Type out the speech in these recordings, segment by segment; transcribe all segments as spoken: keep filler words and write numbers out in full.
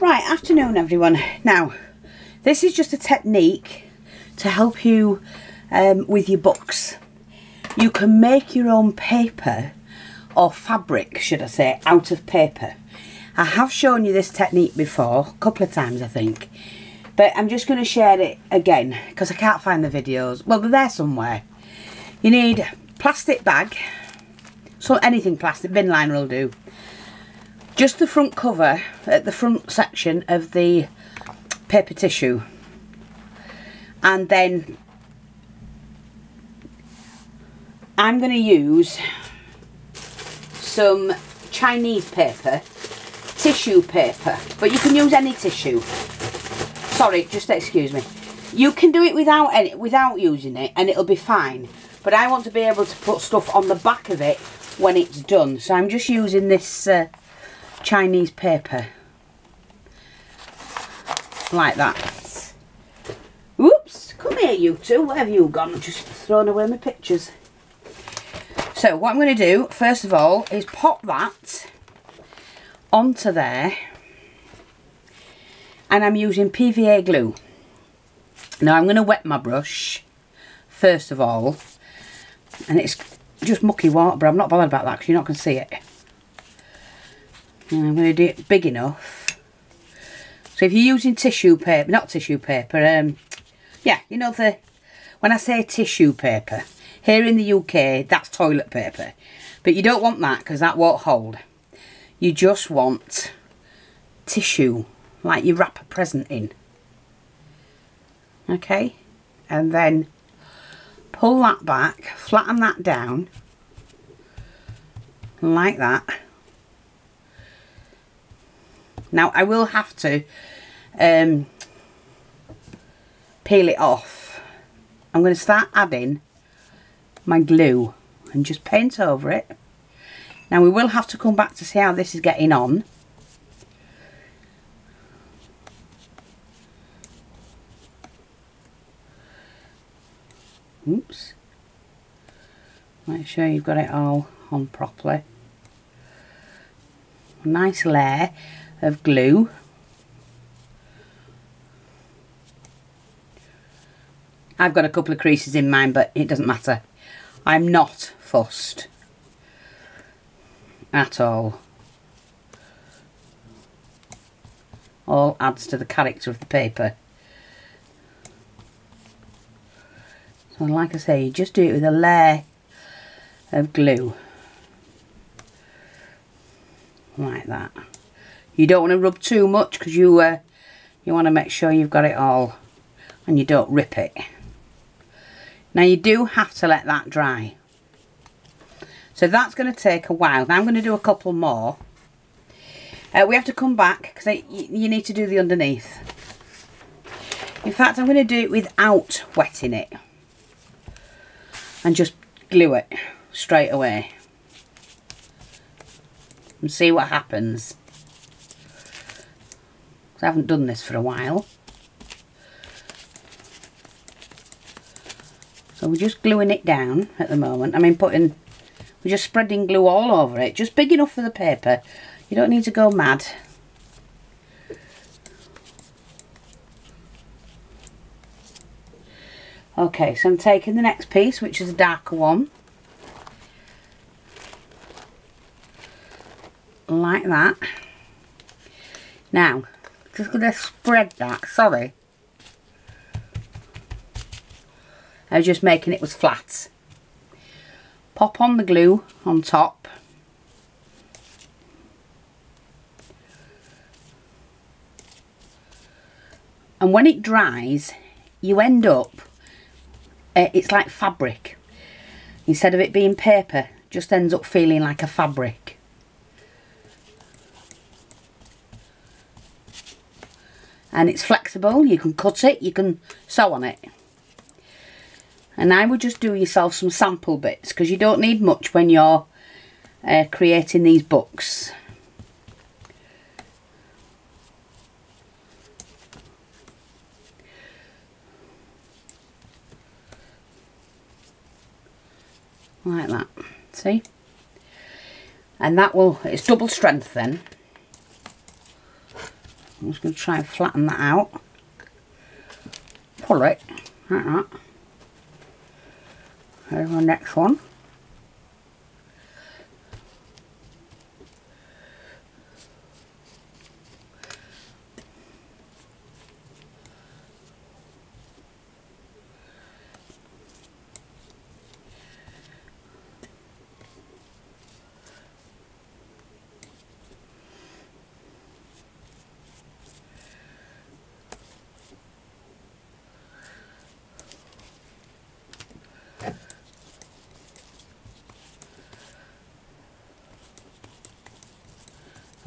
Right, afternoon everyone. Now, this is just a technique to help you um, with your books. You can make your own paper, or fabric, should I say, out of paper. I have shown you this technique before, a couple of times I think, but I'm just going to share it again because I can't find the videos. Well, they're there somewhere. You need a plastic bag, so anything plastic, bin liner will do. Just the front cover at the front section of the paper tissue, and then I'm going to use some Chinese paper, tissue paper, but you can use any tissue. Sorry, just excuse me. You can do it without any, without using it, and it'll be fine. But I want to be able to put stuff on the back of it when it's done, so I'm just using this uh, Chinese paper like that. Oops! Come here, you two. Where have you gone? I've just thrown away my pictures. So what I'm going to do, first of all, is pop that onto there, and I'm using P V A glue. Now I'm going to wet my brush, first of all, and it's just mucky water, but I'm not bothered about that because you're not going to see it. And I'm going to do it big enough. So if you're using tissue paper, not tissue paper, um, yeah, you know the, when I say tissue paper, here in the U K, that's toilet paper. But you don't want that because that won't hold. You just want tissue, like you wrap a present in. Okay? And then pull that back, flatten that down, like that. Now, I will have to um, peel it off. I'm going to start adding my glue and just paint over it. Now we will have to come back to see how this is getting on. Oops. Make sure you've got it all on properly. A nice layer of glue. I've got a couple of creases in mine, but it doesn't matter. I'm not fussed at all. All adds to the character of the paper. So like I say, you just do it with a layer of glue. Like that. You don't want to rub too much because you, uh, you want to make sure you've got it all and you don't rip it. Now you do have to let that dry. So that's going to take a while. Now I'm going to do a couple more. Uh, we have to come back because you need to do the underneath. In fact, I'm going to do it without wetting it. And just glue it straight away. And see what happens. I haven't done this for a while. So we're just gluing it down at the moment. I mean, putting, we're just spreading glue all over it. Just big enough for the paper. You don't need to go mad. Okay, so I'm taking the next piece, which is a darker one. Like that. Now, just going to spread that. Sorry. I was just making it was flat. Pop on the glue on top. And when it dries, you end up, uh, it's like fabric. Instead of it being paper, it just ends up feeling like a fabric. And it's flexible, you can cut it, you can sew on it. And I would just do yourself some sample bits because you don't need much when you're uh, creating these books. Like that, see? And that will, it's double strength then. I'm just going to try and flatten that out. Pull it like that. There's my next one.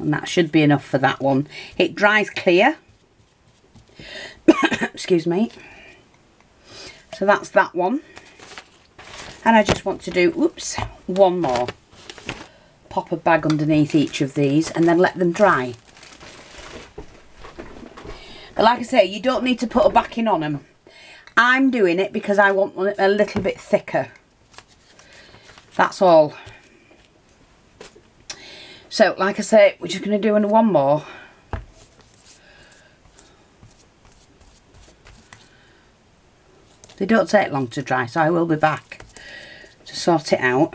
And that should be enough for that one. It dries clear. Excuse me. So that's that one. And I just want to do, oops, one more. Pop a bag underneath each of these and then let them dry. But like I say, you don't need to put a backing on them. I'm doing it because I want them a little bit thicker. That's all. So, like I say, we're just going to do one more. They don't take long to dry, so I will be back to sort it out.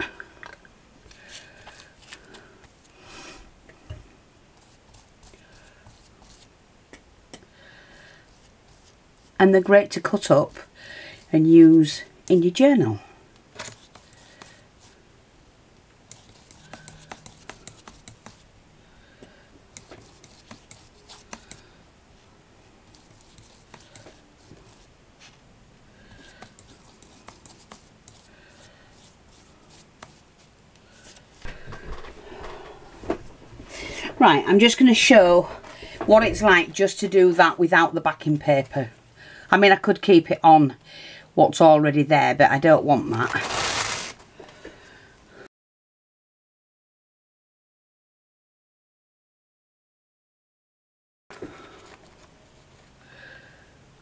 And they're great to cut up and use in your journal. Right, I'm just going to show what it's like just to do that without the backing paper. I mean, I could keep it on what's already there, but I don't want that.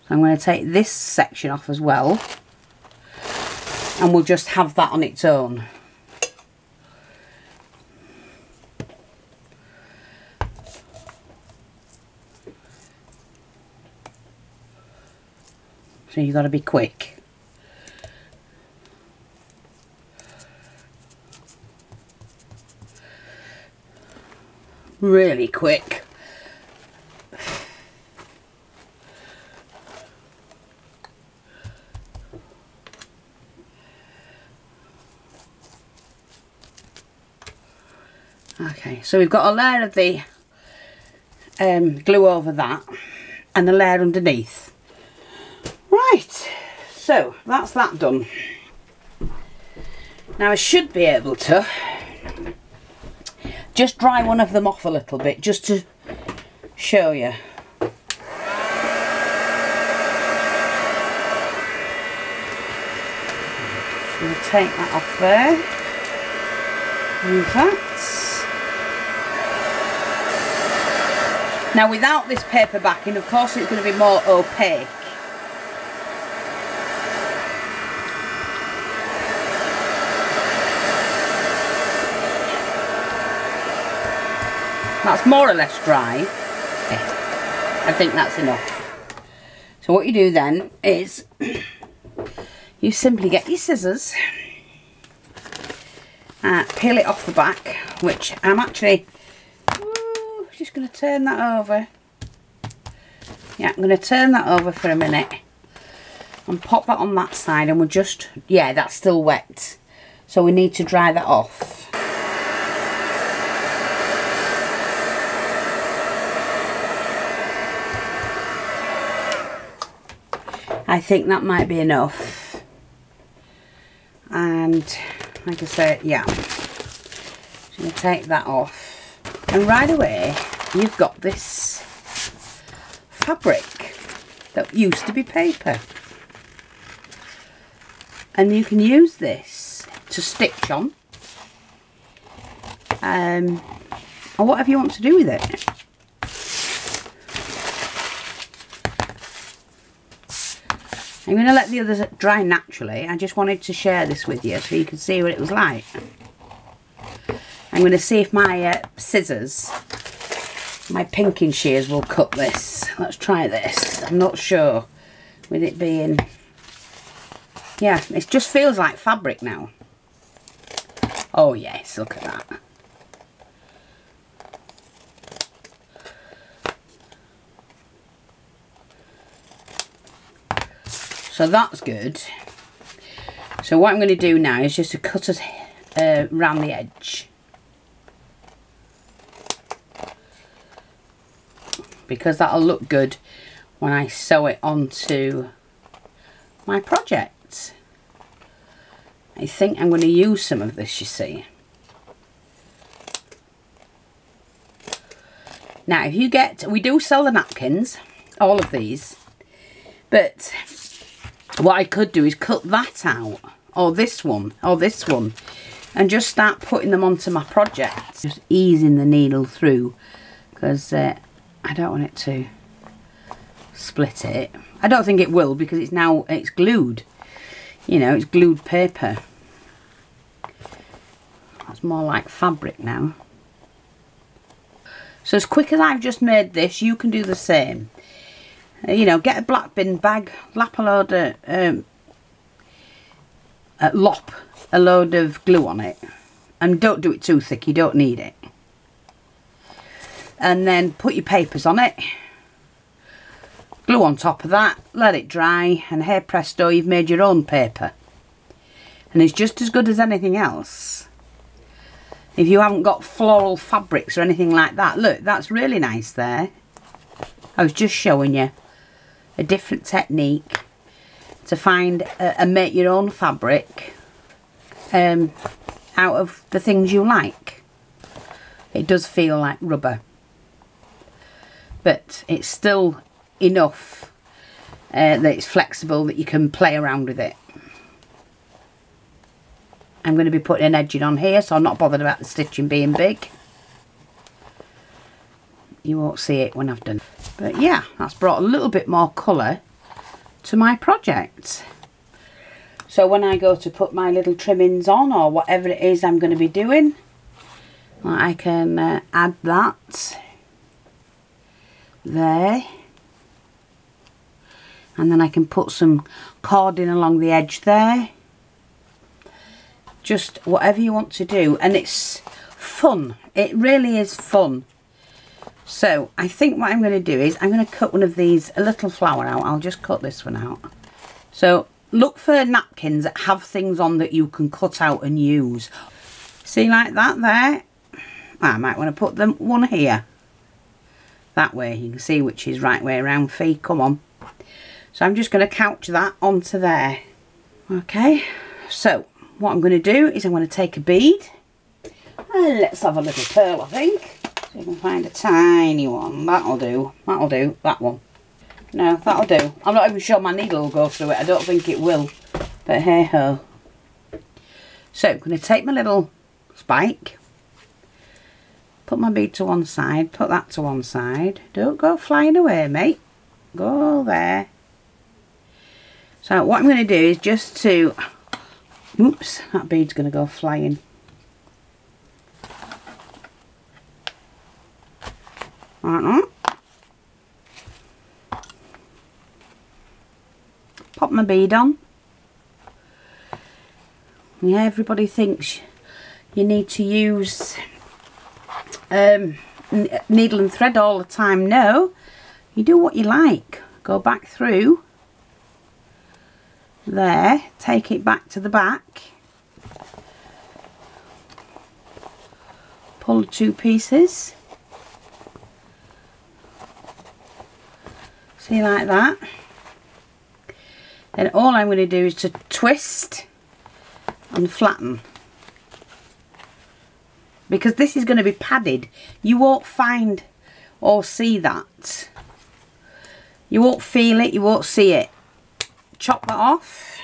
I'm going to take this section off as well, and we'll just have that on its own. So you've got to be quick. Really quick. Okay, so we've got a layer of the um, glue over that and a layer underneath. Right, so that's that done. Now I should be able to just dry one of them off a little bit just to show you. So we'll take that off there. Move that. Now without this paper backing, of course, it's going to be more opaque. That's more or less dry. I think that's enough. So what you do then is you simply get your scissors, uh, peel it off the back, which I'm actually ooh, just going to turn that over. Yeah, I'm going to turn that over for a minute and pop that on that side, and we'll just, yeah, that's still wet. So we need to dry that off. I think that might be enough, and like I said, yeah, I'm going to take that off, and right away you've got this fabric that used to be paper, and you can use this to stitch on um, or whatever you want to do with it. I'm going to let the others dry naturally. I just wanted to share this with you so you could see what it was like. I'm going to see if my uh, scissors My pinking shears will cut this. Let's try this. I'm not sure with it being, yeah, it just feels like fabric now. Oh yes, look at that. So that's good. So what I'm going to do now is just to cut it uh, around the edge, because that'll look good when I sew it onto my project. I think I'm going to use some of this, you see. Now if you get, we do sell the napkins, all of these, but what I could do is cut that out, or this one, or this one, and just start putting them onto my project. Just easing the needle through, because uh, I don't want it to split it. I don't think it will, because it's now, it's glued. You know, it's glued paper. That's more like fabric now. So as quick as I've just made this, you can do the same. You know, get a black bin bag, lap a load of, um, uh, lop a load of glue on it, and don't do it too thick, you don't need it. And then put your papers on it, glue on top of that, let it dry, and hey presto, you've made your own paper. And it's just as good as anything else. If you haven't got floral fabrics or anything like that, look, that's really nice there. I was just showing you a different technique to find uh, and make your own fabric um, out of the things you like. It does feel like rubber, but it's still enough uh, that it's flexible, that you can play around with it. I'm going to be putting an edging on here, so I'm not bothered about the stitching being big. You won't see it when I've done. But yeah, that's brought a little bit more colour to my project. So when I go to put my little trimmings on, or whatever it is I'm going to be doing, I can uh, add that there. And then I can put some cording along the edge there. Just whatever you want to do. And it's fun. It really is fun. So I think what I'm going to do is I'm going to cut one of these, a little flower out. I'll just cut this one out. So look for napkins that have things on that you can cut out and use. See, like that there. I might want to put them one here. That way you can see which is right way around, fee. Come on. So I'm just going to couch that onto there. Okay. So what I'm going to do is I'm going to take a bead. And let's have a little pearl, I think. You can find a tiny one. That'll do. That'll do. That one. No, that'll do. I'm not even sure my needle will go through it. I don't think it will. But hey ho. So I'm going to take my little spike. Put my bead to one side. Put that to one side. Don't go flying away, mate. Go there. So what I'm going to do is just to... Oops, that bead's going to go flying. Like that. Pop my bead on. Yeah, everybody thinks you need to use um, needle and thread all the time. No, you do what you like. Go back through there, take it back to the back, pull the two pieces. See, like that. Then all I'm going to do is to twist and flatten, because this is going to be padded. You won't find or see that. You won't feel it, you won't see it. Chop that off.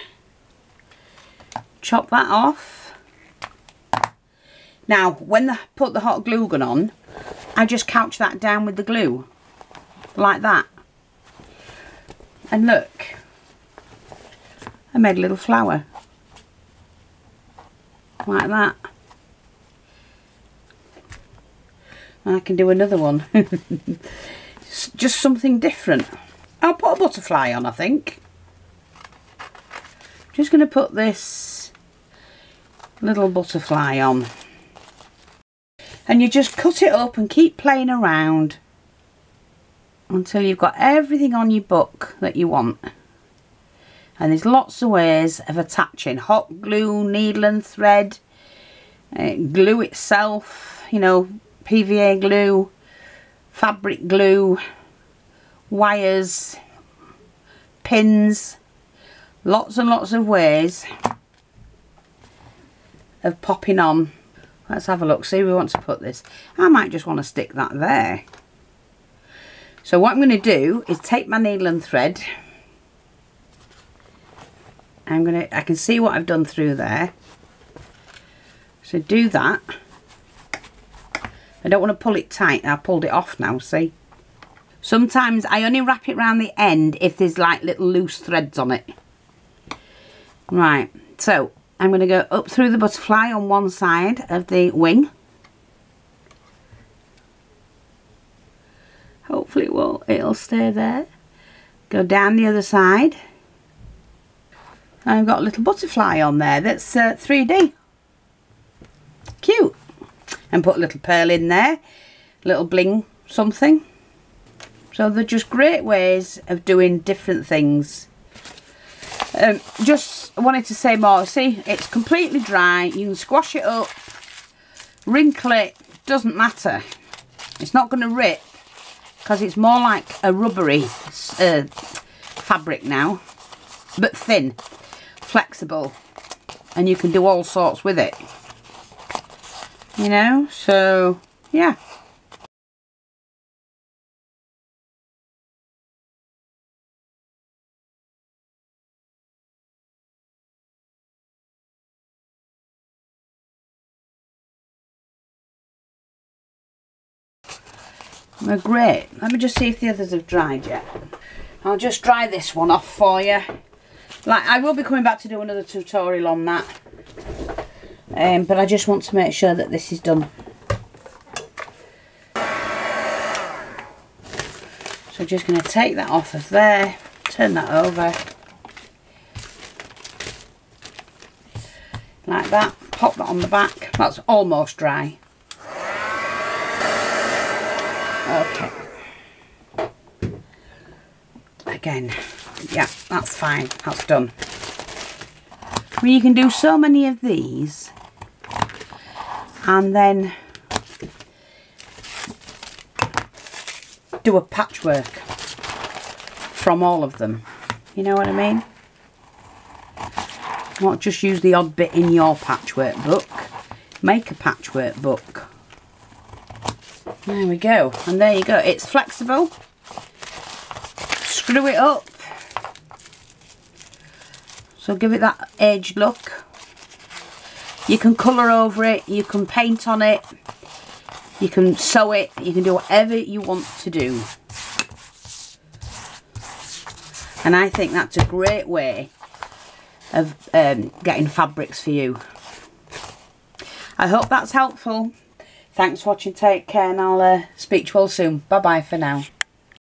Chop that off. Now when I put the hot glue gun on, I just couch that down with the glue. Like that. And look, I made a little flower, like that. I can do another one. Just something different. I'll put a butterfly on, I think. Just going to put this little butterfly on. And you just cut it up and keep playing around until you've got everything on your book that you want. And there's lots of ways of attaching. Hot glue, needle and thread, uh, glue itself, you know, P V A glue, fabric glue, wires, pins. Lots and lots of ways of popping on. Let's have a look, see where we want to put this. I might just want to stick that there. So what I'm going to do is take my needle and thread. I'm going to, I can see what I've done through there. So do that. I don't want to pull it tight. I pulled it off now, see. Sometimes I only wrap it round the end if there's like little loose threads on it. Right, so I'm going to go up through the butterfly on one side of the wing. Hopefully it will, it'll stay there. Go down the other side. I've got a little butterfly on there that's uh, three D. Cute. And put a little pearl in there, little bling something. So they're just great ways of doing different things. Um, just wanted to say more. See, it's completely dry. You can squash it up, wrinkle it, doesn't matter. It's not going to rip because it's more like a rubbery uh, fabric now, but thin, flexible, and you can do all sorts with it, you know. So yeah. They're great. Let me just see if the others have dried yet. I'll just dry this one off for you. Like, I will be coming back to do another tutorial on that. Um, but I just want to make sure that this is done. So just going to take that off of there. Turn that over. Like that. Pop that on the back. That's almost dry. Okay. Again, yeah, that's fine. That's done. Well, you can do so many of these, and then do a patchwork from all of them. You know what I mean? Not just use the odd bit in your patchwork book. Make a patchwork book. There we go, and there you go. It's flexible. Screw it up. So give it that aged look. You can colour over it, you can paint on it, you can sew it, you can do whatever you want to do. And I think that's a great way of um, getting fabrics for you. I hope that's helpful. Thanks for watching, take care, and I'll uh, speak to you all soon. Bye bye for now.